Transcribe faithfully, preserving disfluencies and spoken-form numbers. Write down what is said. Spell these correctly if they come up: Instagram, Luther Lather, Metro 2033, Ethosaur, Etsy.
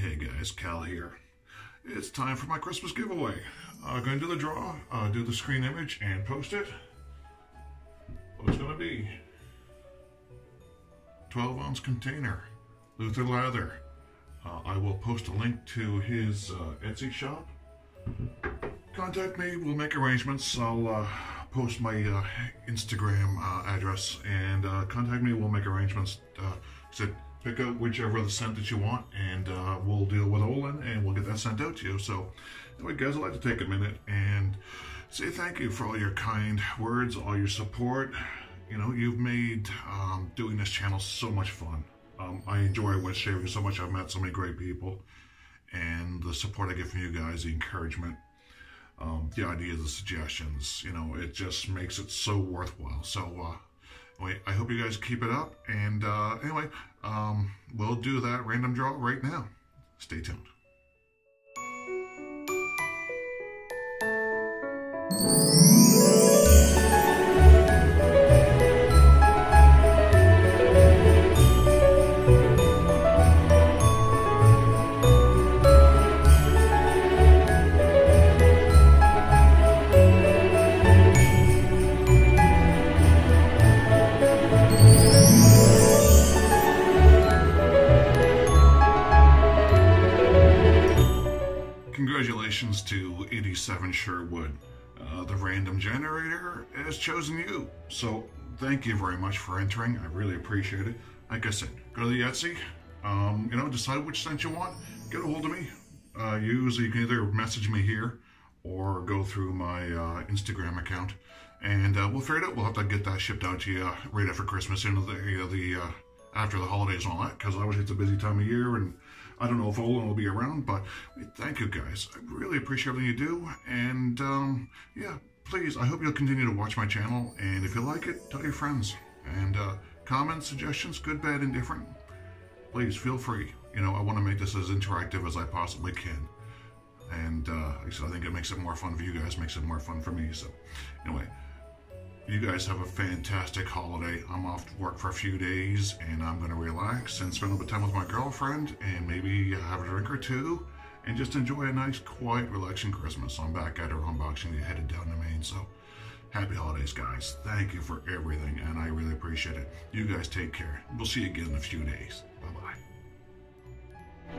Hey guys, Cal here. It's time for my Christmas giveaway. I'm going to do the draw, uh, do the screen image, and post it. Well, it's going to be twelve ounce container, Luther Lather. Uh, I will post a link to his uh, Etsy shop. Contact me, we'll make arrangements. I'll uh, post my uh, Instagram uh, address and uh, contact me, we'll make arrangements uh, to pick up whichever of the scent that you want, and uh, we'll deal with Olin and we'll get that sent out to you. So anyway guys, I'd like to take a minute and say thank you for all your kind words, all your support. You know, you've made um, doing this channel so much fun. Um, I enjoy what's sharing so much. I've met so many great people, and the support I get from you guys, the encouragement, um, the ideas, the suggestions, you know, it just makes it so worthwhile. So uh, anyway, I hope you guys keep it up, and uh, anyway, um, we'll do that random draw right now. Stay tuned. Congratulations to eighty-seven Sherwood. Uh, the random generator has chosen you. So thank you very much for entering. I really appreciate it. Like I said, go to the Etsy. Um, you know, decide which scent you want. Get a hold of me. Uh, usually you can either message me here or go through my uh, Instagram account, and uh, we'll figure it out. We'll have to get that shipped out to you uh, right after Christmas, into the, you know, the uh, after the holidays and all that, because obviously it's a busy time of year, and I don't know if Olin will be around, but thank you guys. I really appreciate everything you do, and um, yeah, please, I hope you'll continue to watch my channel, and if you like it, tell your friends, and uh, comments, suggestions, good, bad, and different, please feel free. You know, I want to make this as interactive as I possibly can, and uh, like I said, I think it makes it more fun for you guys, makes it more fun for me. So anyway, you guys have a fantastic holiday. I'm off to work for a few days, and I'm going to relax and spend a little bit of time with my girlfriend, and maybe have a drink or two, and just enjoy a nice, quiet, relaxing Christmas. I'm back at her unboxing, headed down to Maine. So happy holidays, guys. Thank you for everything, and I really appreciate it. You guys take care. We'll see you again in a few days. Bye-bye.